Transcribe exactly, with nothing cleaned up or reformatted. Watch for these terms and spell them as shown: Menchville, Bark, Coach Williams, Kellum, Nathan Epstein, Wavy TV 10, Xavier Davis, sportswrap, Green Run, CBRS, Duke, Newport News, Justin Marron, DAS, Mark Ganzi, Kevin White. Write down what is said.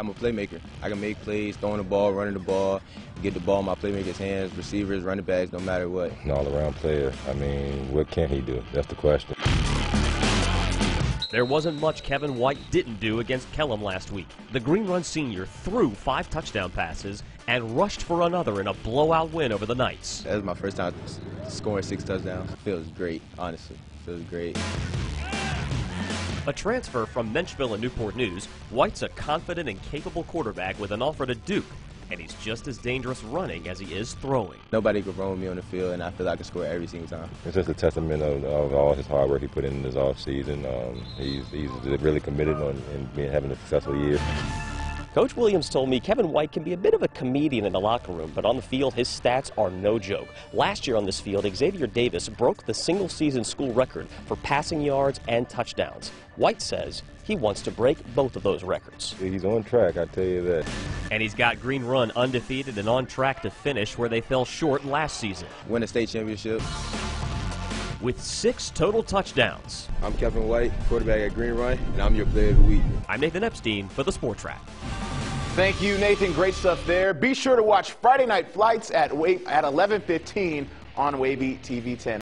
I'm a playmaker. I can make plays, throwing the ball, running the ball, get the ball in my playmakers' hands, receivers, running backs, no matter what. An all-around player. I mean, what can he do? That's the question. There wasn't much Kevin White didn't do against Kellum last week. The Green Run senior threw five touchdown passes and rushed for another in a blowout win over the Knights. That was my first time scoring six touchdowns. Feels great, honestly. Feels great. A transfer from Menchville and Newport News, White's a confident and capable quarterback with an offer to Duke, and he's just as dangerous running as he is throwing. Nobody could run with me on the field, and I feel like I can score every single time. It's just a testament of, of all his hard work he put in this offseason. Um, he's, he's really committed on in being, having a successful year. Coach Williams told me Kevin White can be a bit of a comedian in the locker room, but on the field his stats are no joke. Last year on this field, Xavier Davis broke the single-season school record for passing yards and touchdowns. White says he wants to break both of those records. He's on track, I tell you that. And he's got Green Run undefeated and on track to finish where they fell short last season. Win a state championship. With six total touchdowns. I'm Kevin White, quarterback at Green Run, and I'm your player of the week. I'm Nathan Epstein for the Sports Wrap. Thank you, Nathan. Great stuff there. Be sure to watch Friday Night Flights at, at eleven fifteen on Wavy T V ten.